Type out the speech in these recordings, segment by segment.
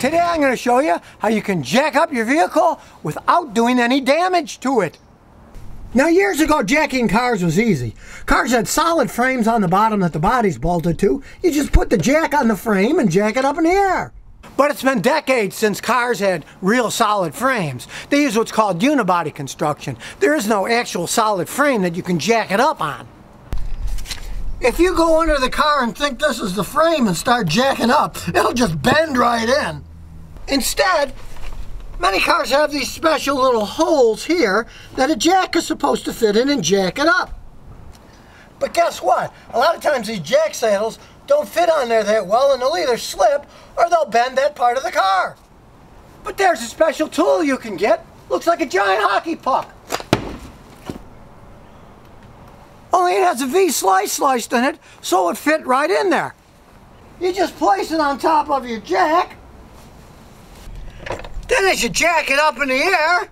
Today I'm going to show you how you can jack up your vehicle without doing any damage to it. Now, years ago, jacking cars was easy. Cars had solid frames on the bottom that the bodies bolted to. You just put the jack on the frame and jack it up in the air. But it's been decades since cars had real solid frames. They use what's called unibody construction. There is no actual solid frame that you can jack it up on. If you go under the car and think this is the frame and start jacking up, it'll just bend right in. Instead, many cars have these special little holes here that a jack is supposed to fit in and jack it up. But guess what? A lot of times these jack saddles don't fit on there that well, and they'll either slip or they'll bend that part of the car. But there's a special tool you can get. Looks like a giant hockey puck. Only it has a V slice sliced in it, so it fit right in there. You just place it on top of your jack. Then as you jack it up in the air,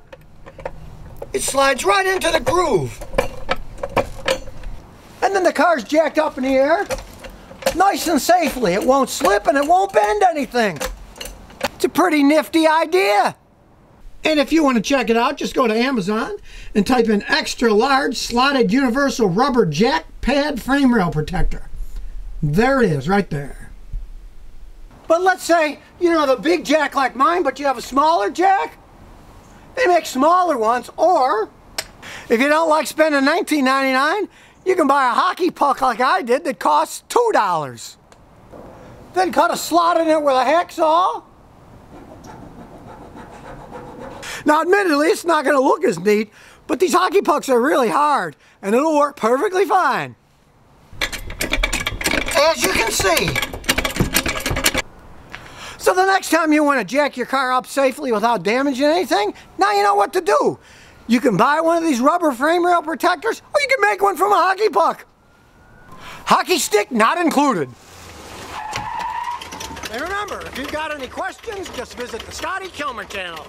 it slides right into the groove. And then the car's jacked up in the air, nice and safely. It won't slip and it won't bend anything. It's a pretty nifty idea. And if you want to check it out, just go to Amazon and type in extra large slotted universal rubber jack pad frame rail protector. There it is, right there. But let's say you don't have a big jack like mine, but you have a smaller jack. They make smaller ones, or if you don't like spending $19.99, you can buy a hockey puck like I did that costs $2. Then cut a slot in it with a hacksaw. Now, admittedly, it's not going to look as neat, but these hockey pucks are really hard, and it'll work perfectly fine. As you can see. So the next time you want to jack your car up safely without damaging anything, now you know what to do. You can buy one of these rubber frame rail protectors, or you can make one from a hockey puck. Hockey stick not included. And remember, if you've got any questions, just visit the Scotty Kilmer channel.